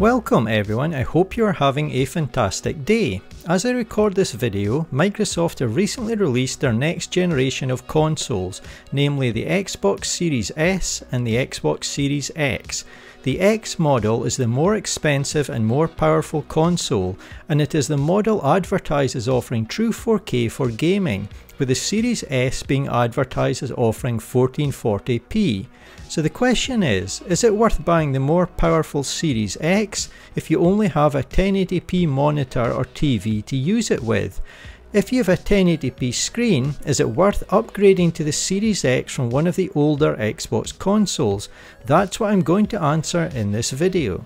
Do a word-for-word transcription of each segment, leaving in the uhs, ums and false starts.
Welcome everyone, I hope you are having a fantastic day. As I record this video, Microsoft have recently released their next generation of consoles, namely the Xbox Series S and the Xbox Series X. The X model is the more expensive and more powerful console, and it is the model advertised as offering true four K for gaming, with the Series S being advertised as offering fourteen forty p. So the question is, is it worth buying the more powerful Series X if you only have a ten eighty p monitor or T V to use it with? If you have a ten eighty p screen, is it worth upgrading to the Series X from one of the older Xbox consoles? That's what I'm going to answer in this video.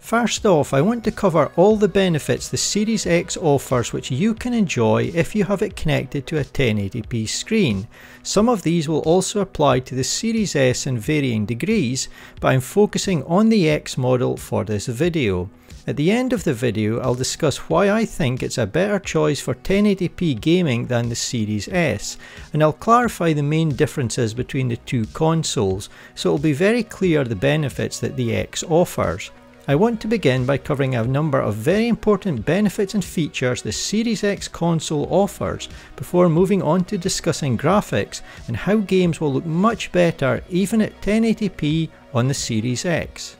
First off, I want to cover all the benefits the Series X offers which you can enjoy if you have it connected to a ten eighty p screen. Some of these will also apply to the Series S in varying degrees, but I'm focusing on the X model for this video. At the end of the video, I'll discuss why I think it's a better choice for ten eighty p gaming than the Series S, and I'll clarify the main differences between the two consoles, so it'll be very clear the benefits that the X offers. I want to begin by covering a number of very important benefits and features the Series X console offers, before moving on to discussing graphics and how games will look much better even at ten eighty p on the Series X.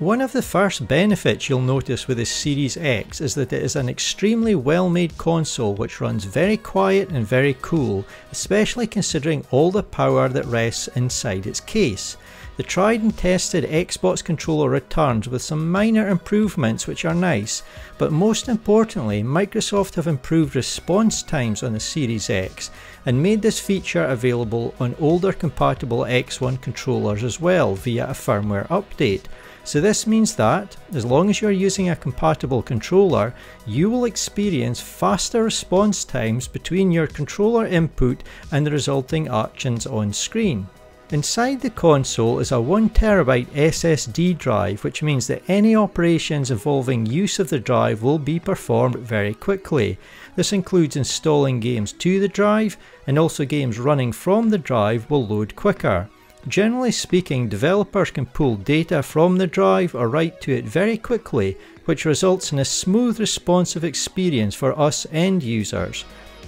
One of the first benefits you'll notice with the Series X is that it is an extremely well-made console which runs very quiet and very cool, especially considering all the power that rests inside its case. The tried and tested Xbox controller returns with some minor improvements which are nice, but most importantly, Microsoft have improved response times on the Series X and made this feature available on older compatible X one controllers as well via a firmware update. So this means that, as long as you're using a compatible controller, you will experience faster response times between your controller input and the resulting actions on screen. Inside the console is a one terabyte S S D drive, which means that any operations involving use of the drive will be performed very quickly. This includes installing games to the drive, and also games running from the drive will load quicker. Generally speaking, developers can pull data from the drive or write to it very quickly, which results in a smooth, responsive experience for us end users.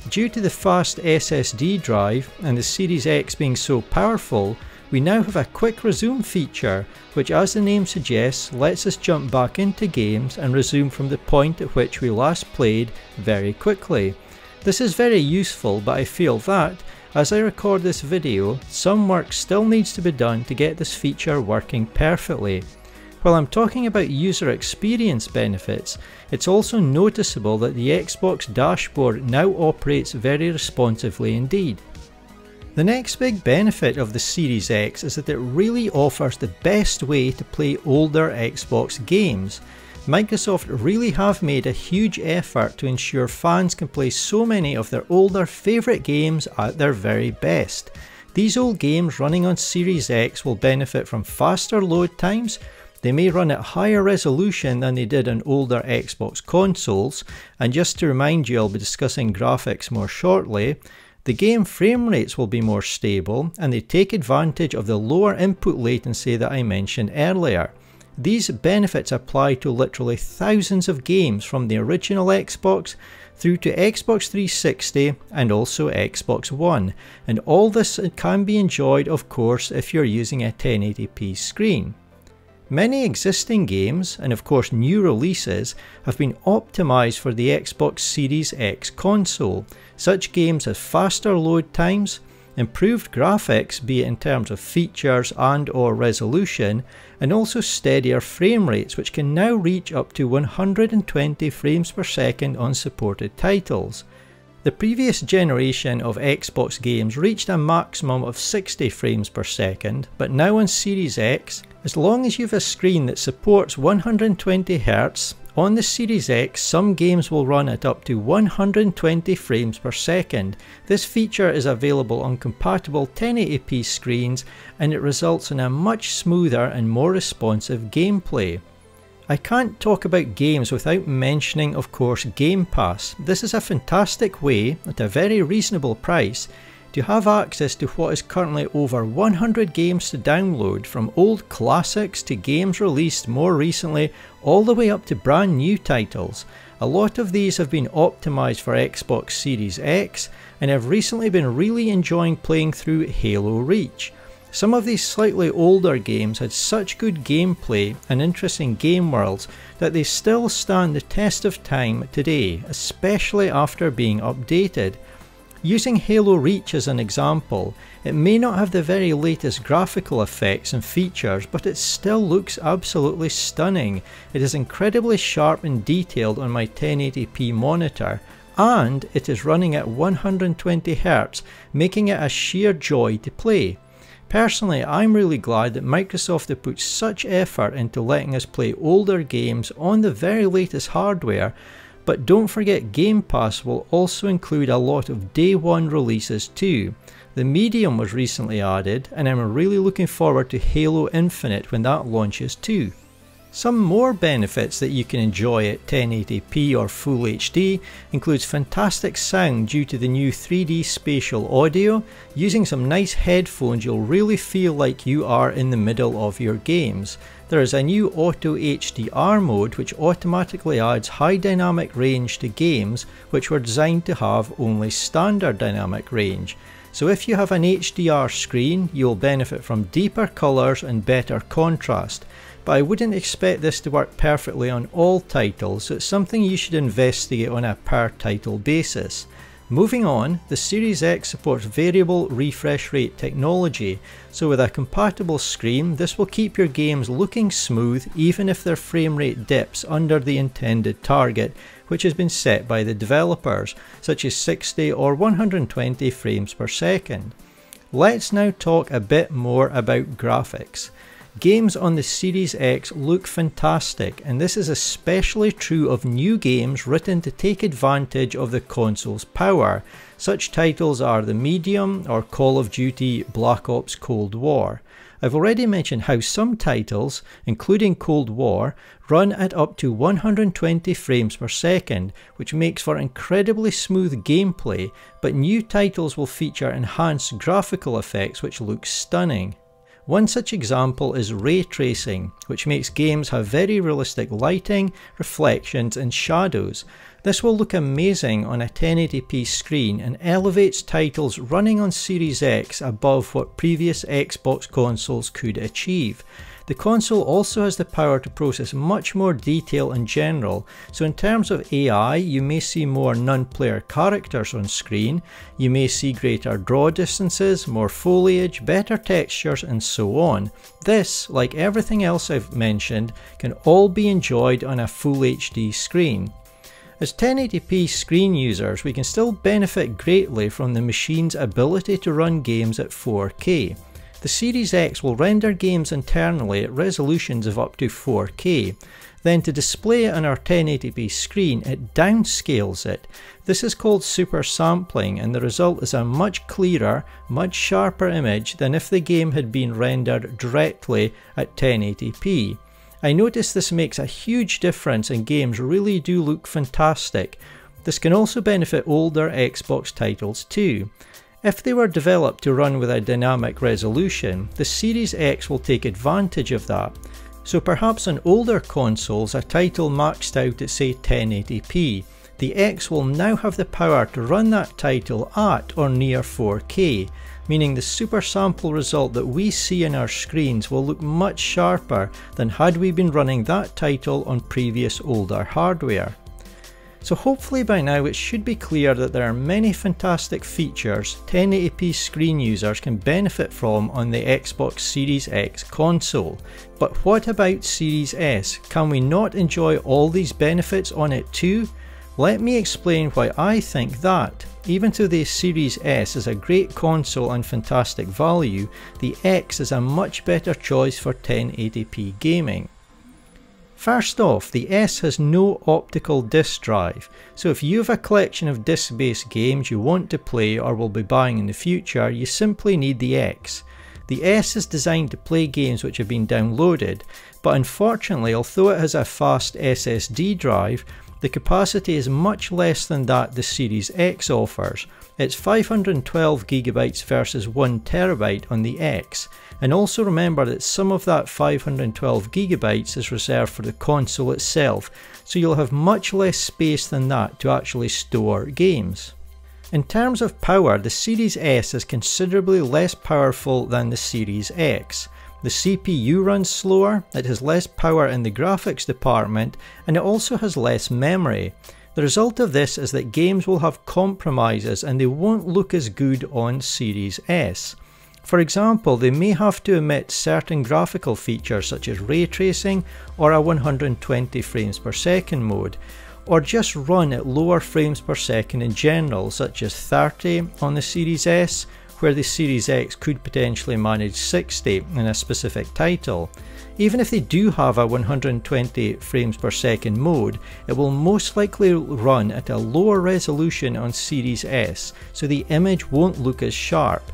Due to the fast S S D drive and the Series X being so powerful, we now have a quick resume feature, which as the name suggests, lets us jump back into games and resume from the point at which we last played very quickly. This is very useful, but I feel that, as I record this video, some work still needs to be done to get this feature working perfectly. While I'm talking about user experience benefits, it's also noticeable that the Xbox dashboard now operates very responsively indeed. The next big benefit of the Series X is that it really offers the best way to play older Xbox games. Microsoft really have made a huge effort to ensure fans can play so many of their older favourite games at their very best. These old games running on Series X will benefit from faster load times, they may run at higher resolution than they did on older Xbox consoles, and just to remind you, I'll be discussing graphics more shortly. The game frame rates will be more stable, and they take advantage of the lower input latency that I mentioned earlier. These benefits apply to literally thousands of games from the original Xbox through to Xbox three sixty and also Xbox One, and all this can be enjoyed of course if you're using a ten eighty p screen. Many existing games, and of course new releases, have been optimised for the Xbox Series X console. Such games have faster load times, improved graphics, be it in terms of features and or resolution, and also steadier frame rates which can now reach up to one hundred twenty frames per second on supported titles. The previous generation of Xbox games reached a maximum of sixty frames per second, but now on Series X, as long as you have a screen that supports one hundred twenty hertz, on the Series X, some games will run at up to one hundred twenty frames per second. This feature is available on compatible ten eighty p screens, and it results in a much smoother and more responsive gameplay. I can't talk about games without mentioning, of course, Game Pass. This is a fantastic way, at a very reasonable price, to have access to what is currently over one hundred games to download, from old classics to games released more recently, all the way up to brand new titles. A lot of these have been optimised for Xbox Series X, and I've recently been really enjoying playing through Halo Reach. Some of these slightly older games had such good gameplay and interesting game worlds that they still stand the test of time today, especially after being updated. Using Halo Reach as an example, it may not have the very latest graphical effects and features, but it still looks absolutely stunning. It is incredibly sharp and detailed on my ten eighty p monitor, and it is running at one hundred twenty hertz, making it a sheer joy to play. Personally, I'm really glad that Microsoft have put such effort into letting us play older games on the very latest hardware, but don't forget Game Pass will also include a lot of day one releases too. The Medium was recently added, and I'm really looking forward to Halo Infinite when that launches too. Some more benefits that you can enjoy at ten eighty p or Full H D includes fantastic sound due to the new three D spatial audio. Using some nice headphones, you'll really feel like you are in the middle of your games. There is a new Auto H D R mode which automatically adds high dynamic range to games which were designed to have only standard dynamic range. So if you have an H D R screen, you'll benefit from deeper colours and better contrast. But I wouldn't expect this to work perfectly on all titles, so it's something you should investigate on a per title basis. Moving on, the Series X supports variable refresh rate technology, so with a compatible screen this will keep your games looking smooth even if their frame rate dips under the intended target, which has been set by the developers, such as sixty or one hundred twenty frames per second. Let's now talk a bit more about graphics. Games on the Series X look fantastic, and this is especially true of new games written to take advantage of the console's power. Such titles are The Medium or Call of Duty Black Ops Cold War. I've already mentioned how some titles, including Cold War, run at up to one hundred twenty frames per second, which makes for incredibly smooth gameplay, but new titles will feature enhanced graphical effects which look stunning. One such example is ray tracing, which makes games have very realistic lighting, reflections and shadows. This will look amazing on a ten eighty p screen and elevates titles running on Series X above what previous Xbox consoles could achieve. The console also has the power to process much more detail in general, so in terms of A I you may see more non-player characters on screen, you may see greater draw distances, more foliage, better textures and so on. This, like everything else I've mentioned, can all be enjoyed on a Full H D screen. As ten eighty p screen users, we can still benefit greatly from the machine's ability to run games at four K. The Series X will render games internally at resolutions of up to four K. Then to display it on our ten eighty p screen, it downscales it. This is called super sampling, and the result is a much clearer, much sharper image than if the game had been rendered directly at ten eighty p. I notice this makes a huge difference, and games really do look fantastic. This can also benefit older Xbox titles too. If they were developed to run with a dynamic resolution, the Series X will take advantage of that. So perhaps on older consoles a title maxed out at say ten eighty p, the X will now have the power to run that title at or near four K, meaning the super sample result that we see in our screens will look much sharper than had we been running that title on previous older hardware. So hopefully by now it should be clear that there are many fantastic features ten eighty p screen users can benefit from on the Xbox Series X console. But what about Series S? Can we not enjoy all these benefits on it too? Let me explain why I think that. Even though the Series S is a great console and fantastic value, the X is a much better choice for ten eighty p gaming. First off, the S has no optical disc drive, so if you have a collection of disc-based games you want to play or will be buying in the future, you simply need the X. The S is designed to play games which have been downloaded, but unfortunately, although it has a fast S S D drive, The capacity is much less than that the Series X offers. It's five hundred twelve gigabytes versus one terabyte on the X, and also remember that some of that five hundred twelve gigabytes is reserved for the console itself, so you'll have much less space than that to actually store games. In terms of power, the Series S is considerably less powerful than the Series X. The C P U runs slower, it has less power in the graphics department, and it also has less memory. The result of this is that games will have compromises and they won't look as good on Series S. For example, they may have to omit certain graphical features such as ray tracing or a one hundred twenty frames per second mode, or just run at lower frames per second in general, such as thirty on the Series S, where the Series X could potentially manage sixty in a specific title. Even if they do have a one hundred twenty frames per second mode, it will most likely run at a lower resolution on Series S, so the image won't look as sharp.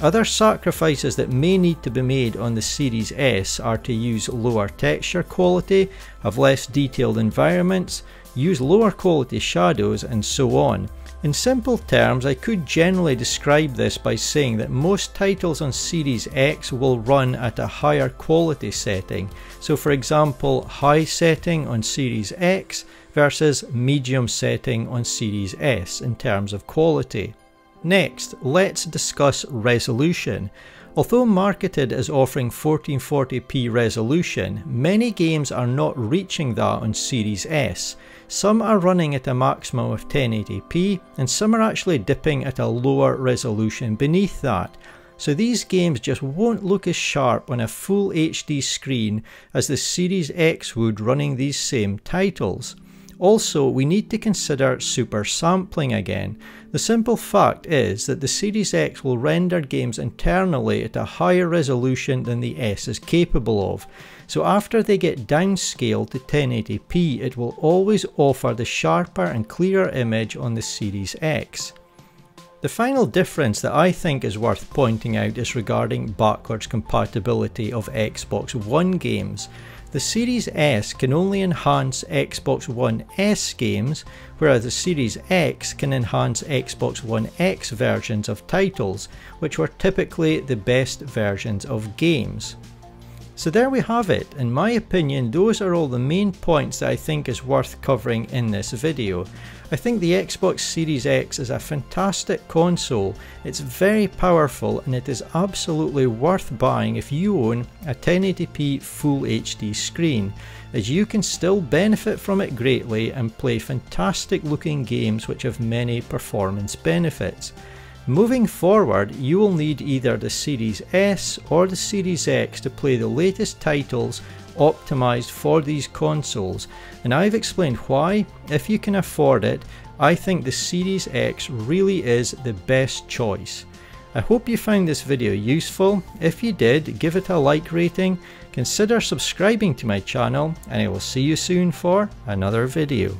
Other sacrifices that may need to be made on the Series S are to use lower texture quality, have less detailed environments, use lower quality shadows, and so on. In simple terms, I could generally describe this by saying that most titles on Series X will run at a higher quality setting. So for example, high setting on Series X versus medium setting on Series S in terms of quality. Next, let's discuss resolution. Although marketed as offering fourteen forty p resolution, many games are not reaching that on Series S. Some are running at a maximum of ten eighty p, and some are actually dipping at a lower resolution beneath that. So these games just won't look as sharp on a full H D screen as the Series X would running these same titles. Also, we need to consider super sampling again. The simple fact is that the Series X will render games internally at a higher resolution than the S is capable of. So after they get downscaled to ten eighty p, it will always offer the sharper and clearer image on the Series X. The final difference that I think is worth pointing out is regarding backwards compatibility of Xbox One games. The Series S can only enhance Xbox One S games, whereas the Series X can enhance Xbox One X versions of titles, which were typically the best versions of games. So there we have it. In my opinion, those are all the main points that I think is worth covering in this video. I think the Xbox Series X is a fantastic console, it's very powerful, and it is absolutely worth buying if you own a ten eighty p full H D screen, as you can still benefit from it greatly and play fantastic looking games which have many performance benefits. Moving forward, you will need either the Series S or the Series X to play the latest titles optimized for these consoles, and I've explained why, if you can afford it, I think the Series X really is the best choice. I hope you found this video useful. If you did, give it a like rating, consider subscribing to my channel, and I will see you soon for another video.